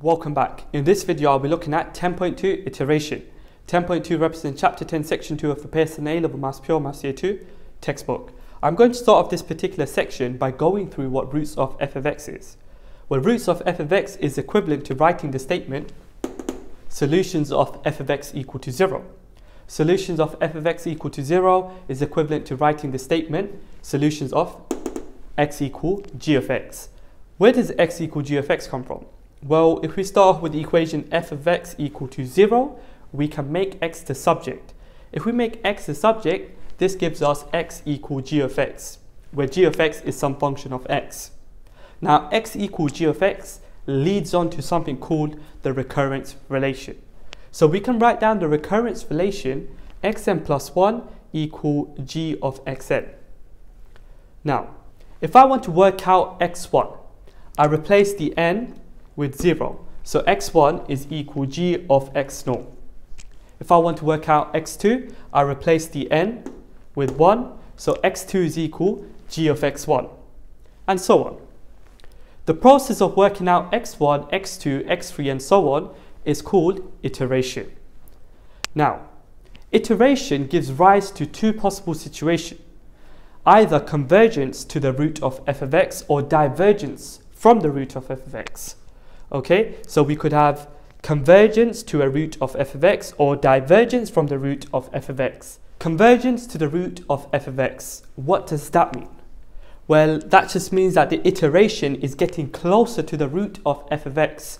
Welcome back. In this video I'll be looking at 10.2 iteration. 10.2 represents chapter 10 section 2 of the Pearson A Level Maths Pure Maths Year 2 textbook. I'm going to start off this particular section by going through what roots of f of x is. Well, roots of f of x is equivalent to writing the statement solutions of f of x equal to 0. Solutions of f of x equal to 0 is equivalent to writing the statement solutions of x equal g of x. Where does x equal g of x come from? Well, if we start off with the equation f of x equal to 0, we can make x the subject. If we make x the subject, this gives us x equal g of x, where g of x is some function of x. Now, x equal g of x leads on to something called the recurrence relation. So we can write down the recurrence relation xn plus 1 equal g of xn. Now, if I want to work out x1, I replace the n with 0, so x1 is equal g of x0. If I want to work out x2, I replace the n with 1, so x2 is equal g of x1, and so on. The process of working out x1, x2, x3, and so on is called iteration. Now, iteration gives rise to two possible situations, either convergence to the root of f of x or divergence from the root of f of x. Okay, so we could have convergence to a root of f of x or divergence from the root of f of x. Convergence to the root of f of x, what does that mean? Well, that just means that the iteration is getting closer to the root of f of x.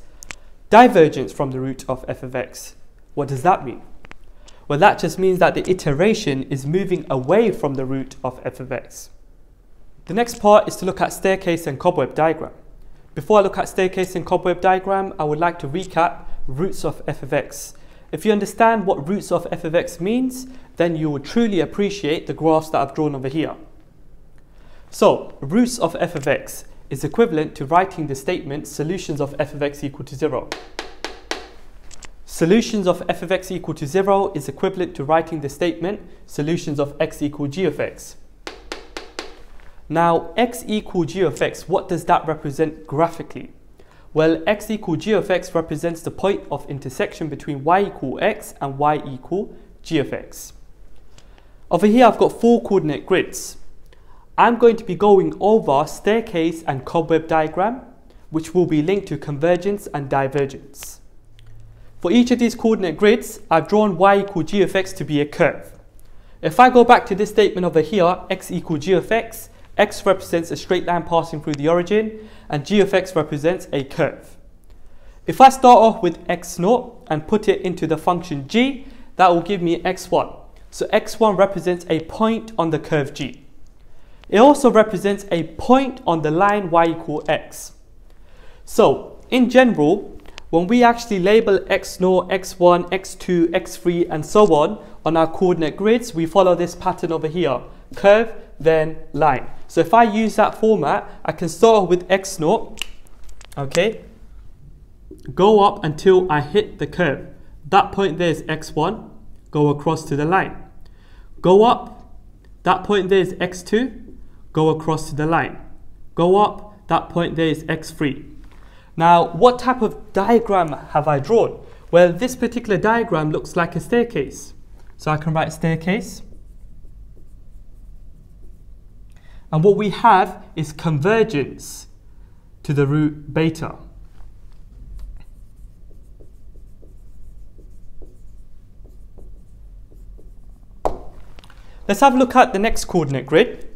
Divergence from the root of f of x, what does that mean? Well, that just means that the iteration is moving away from the root of f of x. The next part is to look at staircase and cobweb diagram. Before I look at staircase and cobweb diagram, I would like to recap roots of f of x. If you understand what roots of f of x means, then you will truly appreciate the graphs that I've drawn over here. So, roots of f of x is equivalent to writing the statement solutions of f of x equal to 0. Solutions of f of x equal to 0 is equivalent to writing the statement solutions of x equal g of x. Now, x equal g of x, what does that represent graphically? Well, x equal g of x represents the point of intersection between y equal x and y equal g of x. Over here, I've got four coordinate grids. I'm going to be going over staircase and cobweb diagram, which will be linked to convergence and divergence. For each of these coordinate grids, I've drawn y equal g of x to be a curve. If I go back to this statement over here, x equal g of x, x represents a straight line passing through the origin, and g of x represents a curve. If I start off with x0 and put it into the function g, that will give me x1. So x1 represents a point on the curve g. It also represents a point on the line y equal x. So, in general, when we actually label x0, x1, x2, x3, and so on our coordinate grids, we follow this pattern over here. Curve, then line. So if I use that format, I can start with x0, okay, go up until I hit the curve. That point there is x1, go across to the line. Go up, that point there is x2, go across to the line. Go up, that point there is x3. Now, what type of diagram have I drawn? Well, this particular diagram looks like a staircase. So I can write staircase. And what we have is convergence to the root beta. Let's have a look at the next coordinate grid.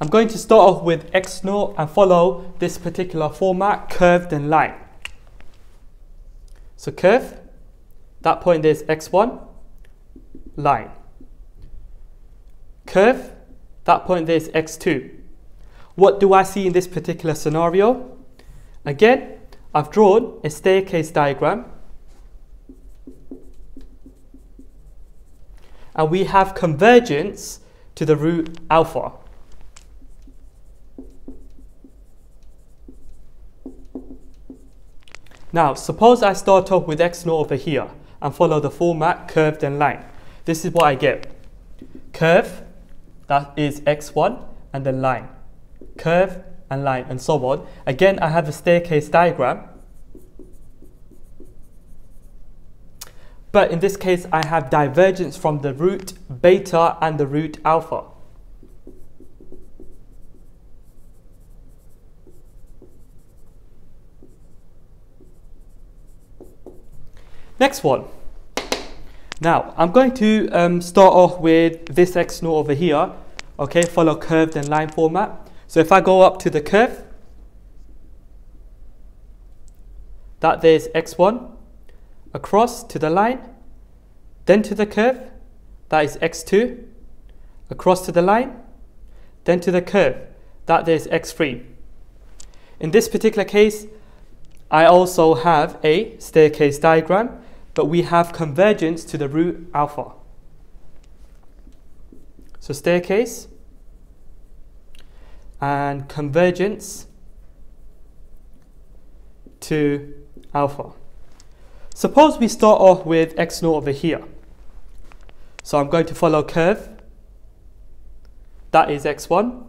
I'm going to start off with x0 and follow this particular format, curve then line. So curve, that point there is x1, line. Curve, that point there is x2. What do I see in this particular scenario? Again, I've drawn a staircase diagram. And we have convergence to the root alpha. Now, suppose I start off with x0 over here and follow the format curve then line. This is what I get. Curve, that is x1, and then line. Curve and line, and so on. Again, I have a staircase diagram. But in this case, I have divergence from the root beta and the root alpha. Next one. Now, I'm going to start off with this x0 over here, okay, follow curved and line format. So if I go up to the curve, that there's x1, across to the line, then to the curve, that is x2, across to the line, then to the curve, that there's x3. In this particular case, I also have a staircase diagram, but we have convergence to the root alpha. So staircase and convergence to alpha. Suppose we start off with x0 over here. So I'm going to follow curve, that is x1,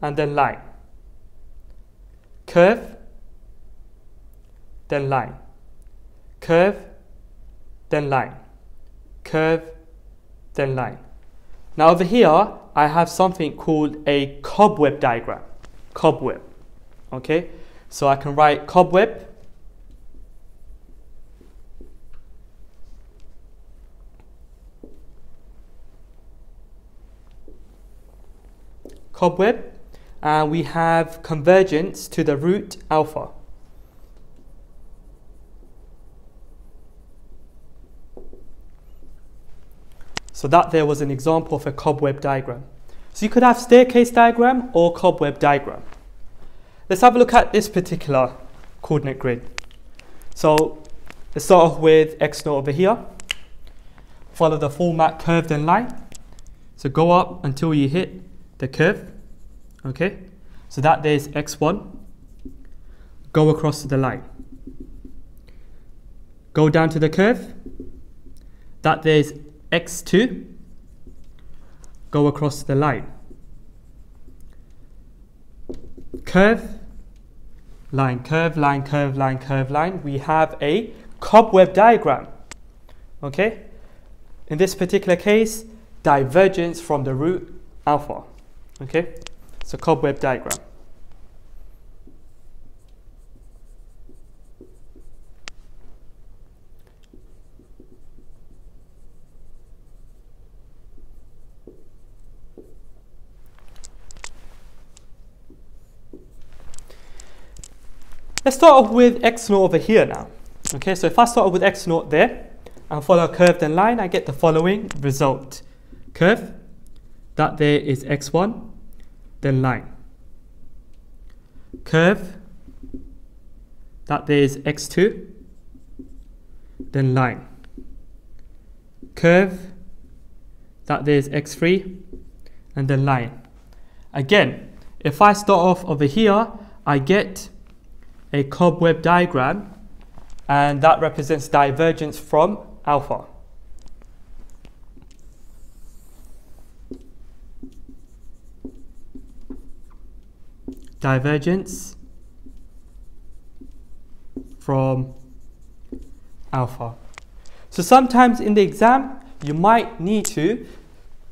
and then line. Curve, then line. Curve, then line. Curve, then line. Now over here, I have something called a cobweb diagram. Cobweb, okay? So I can write cobweb and we have convergence to the root alpha. So that there was an example of a cobweb diagram. So you could have staircase diagram or cobweb diagram. Let's have a look at this particular coordinate grid. So let's start off with x0 over here. Follow the format curved and line. So go up until you hit the curve, okay? So that there's x1, go across to the line. Go down to the curve, that there's x2, go across to the line. Curve, line, curve, line, curve, line, curve, line. We have a cobweb diagram, okay? In this particular case, divergence from the root alpha. Okay, so cobweb diagram. Let's start off with x0 over here now. Okay, so if I start off with x0 there and follow a curved and line, I get the following result. Curve, that there is x1, then line. Curve, that there is x2, then line. Curve, that there is x3, and then line. Again, if I start off over here, I get a cobweb diagram, and that represents divergence from alpha. Divergence from alpha. So sometimes in the exam, you might need to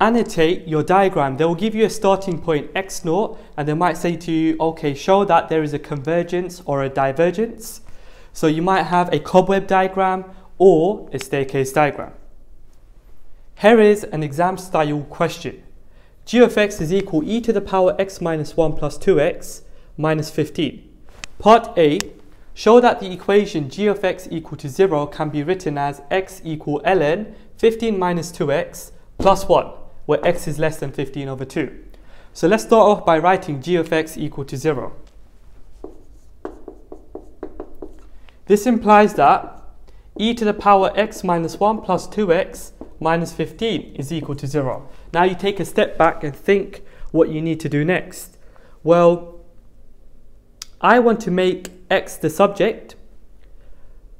annotate your diagram. They will give you a starting point, x0, and they might say to you, okay, show that there is a convergence or a divergence. So you might have a cobweb diagram or a staircase diagram. Here is an exam style question. G of x is equal e to the power x minus 1 plus 2x minus 15. Part A, show that the equation g of x equal to 0 can be written as x equal ln 15 minus 2x plus 1, where x is less than 15 over 2. So let's start off by writing g of x equal to 0. This implies that e to the power x minus 1 plus 2x minus 15 is equal to 0. Now you take a step back and think what you need to do next. Well, I want to make x the subject,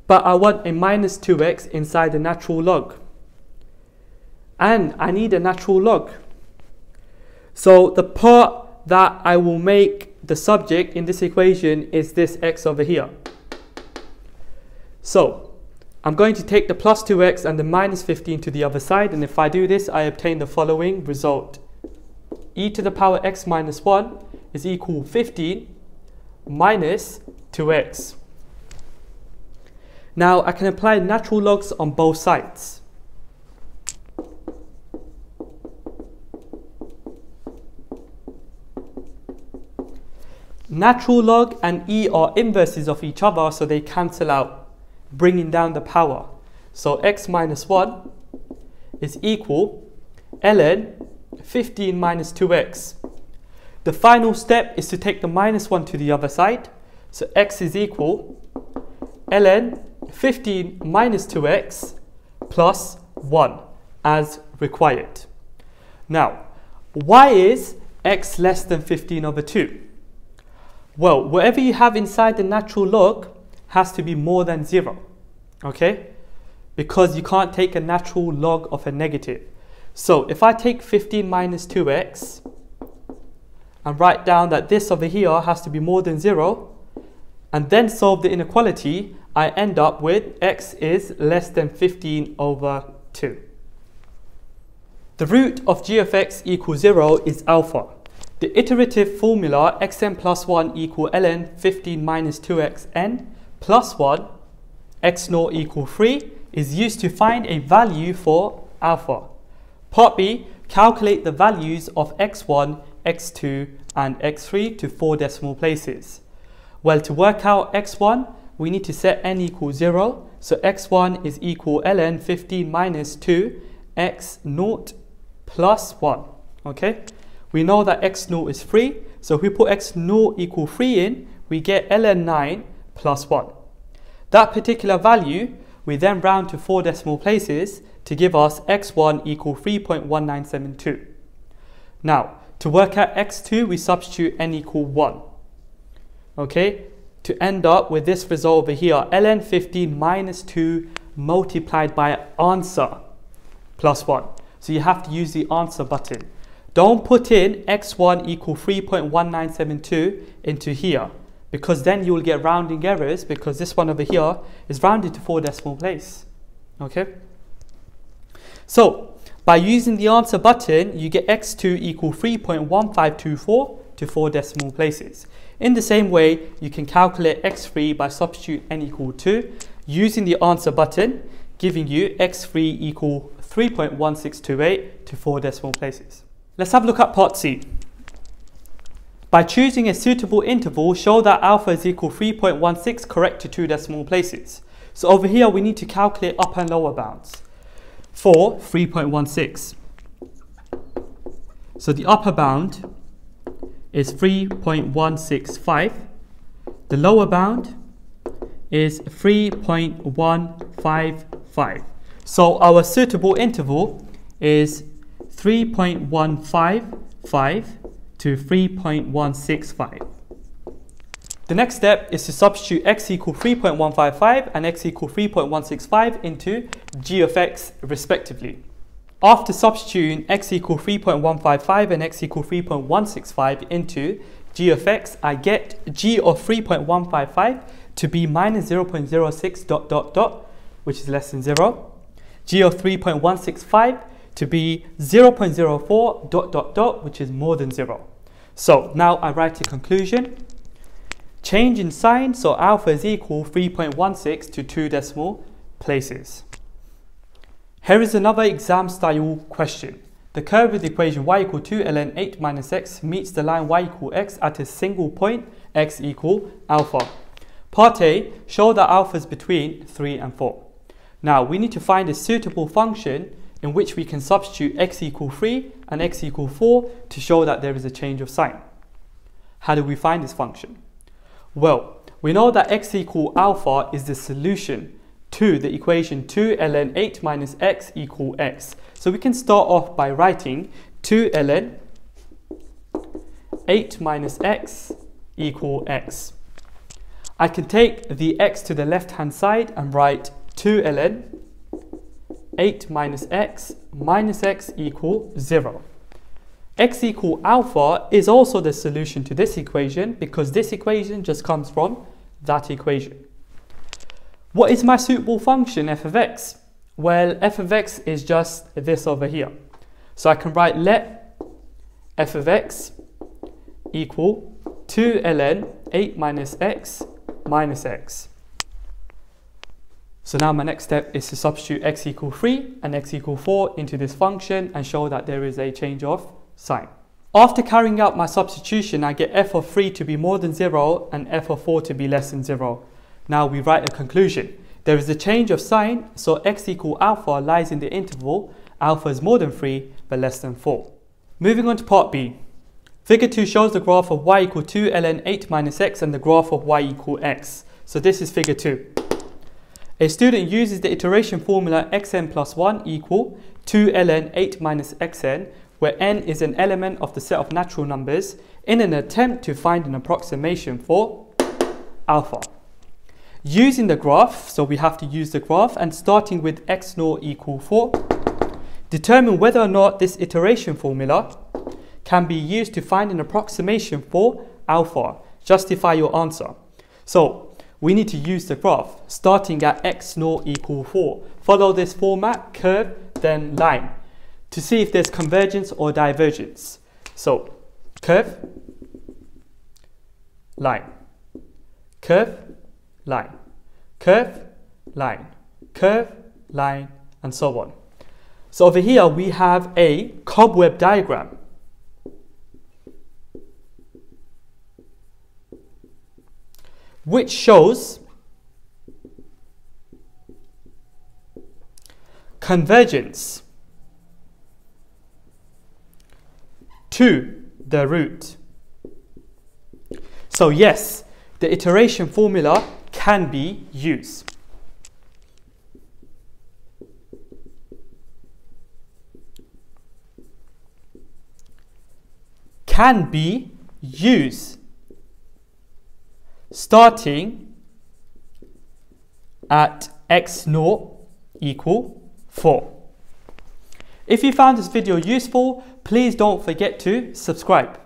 but I want a minus 2x inside the natural log. And I need a natural log. So the part that I will make the subject in this equation is this x over here. So I'm going to take the plus 2x and the minus 15 to the other side, and if I do this, I obtain the following result. E to the power x minus 1 is equal to 15 minus 2x. Now I can apply natural logs on both sides. Natural log and e are inverses of each other, so they cancel out, bringing down the power. So x minus 1 is equal ln 15 minus 2x. The final step is to take the minus 1 to the other side. So x is equal ln 15 minus 2x plus 1 as required. Now, why is x less than 15 over 2? Well, whatever you have inside the natural log has to be more than 0, okay? Because you can't take a natural log of a negative. So if I take 15 minus 2x and write down that this over here has to be more than 0, and then solve the inequality, I end up with x is less than 15 over 2. The root of g of x equals 0 is alpha. The iterative formula xn plus 1 equal ln 15 minus 2xn plus 1 x0 equal 3 is used to find a value for alpha. Part B, calculate the values of x1, x2 and x3 to 4 decimal places. Well, to work out x1, we need to set n equal 0. So x1 is equal ln 15 minus 2 x0 plus 1. Okay? We know that x0 is 3. So if we put x0 equal 3 in, we get ln 9 plus 1. That particular value, we then round to 4 decimal places to give us x1 equal 3.1972. Now, to work out x2, we substitute n equal 1. Okay, to end up with this result over here, ln 15 minus 2 multiplied by answer plus 1. So you have to use the answer button. Don't put in x1 equal 3.1972 into here, because then you will get rounding errors, because this one over here is rounded to 4 decimal place. Okay, so by using the answer button, you get x2 equal 3.1524 to 4 decimal places. In the same way, you can calculate x3 by substitute n equal 2 using the answer button, giving you x3 equal 3.1628 to 4 decimal places. Let's have a look at part C. By choosing a suitable interval, show that alpha is equal 3.16 correct to 2 decimal places. So over here, we need to calculate upper and lower bounds for 3.16. So the upper bound is 3.165. The lower bound is 3.155. So our suitable interval is 3.155 to 3.165. The next step is to substitute x equal 3.155 and x equal 3.165 into g of x respectively. After substituting x equal 3.155 and x equal 3.165 into g of x, I get g of 3.155 to be minus 0.06 ... which is less than 0. G of 3.165 to be 0.04 ... which is more than 0. So now I write a conclusion. Change in sign, so alpha is equal 3.16 to 2 decimal places. Here is another exam style question. The curve with the equation y equal 2 ln 8 minus x meets the line y equal x at a single point x equal alpha. Part A, show that alpha is between 3 and 4. Now we need to find a suitable function in which we can substitute x equal 3 and x equal 4 to show that there is a change of sign. How do we find this function? Well, we know that x equal alpha is the solution to the equation 2 ln 8 minus x equal x. So we can start off by writing 2 ln 8 minus x equal x. I can take the x to the left hand side and write 2 ln 8 minus x equal 0. X equal alpha is also the solution to this equation, because this equation just comes from that equation. What is my suitable function f of x? Well, f of x is just this over here. So I can write let f of x equal 2 ln 8 minus x. So now my next step is to substitute x equal 3 and x equal 4 into this function and show that there is a change of sign. After carrying out my substitution, I get f of 3 to be more than 0 and f of 4 to be less than 0. Now we write a conclusion. There is a change of sign, so x equal alpha lies in the interval. Alpha is more than 3 but less than 4. Moving on to part B. Figure 2 shows the graph of y equal 2 ln 8 minus x and the graph of y equal x. So this is figure 2. A student uses the iteration formula xn plus 1 equal 2 ln 8 minus xn, where n is an element of the set of natural numbers, in an attempt to find an approximation for alpha. Using the graph, so we have to use the graph, and starting with x0 equal 4, determine whether or not this iteration formula can be used to find an approximation for alpha. Justify your answer. So we need to use the graph, starting at x0 equal 4. Follow this format, curve, then line, to see if there's convergence or divergence. So curve, line, curve, line, curve, line, curve, line, and so on. So over here we have a cobweb diagram. Which shows convergence to the root. So yes, the iteration formula can be used. Can be used starting at x0 equal 4. If you found this video useful, please don't forget to subscribe.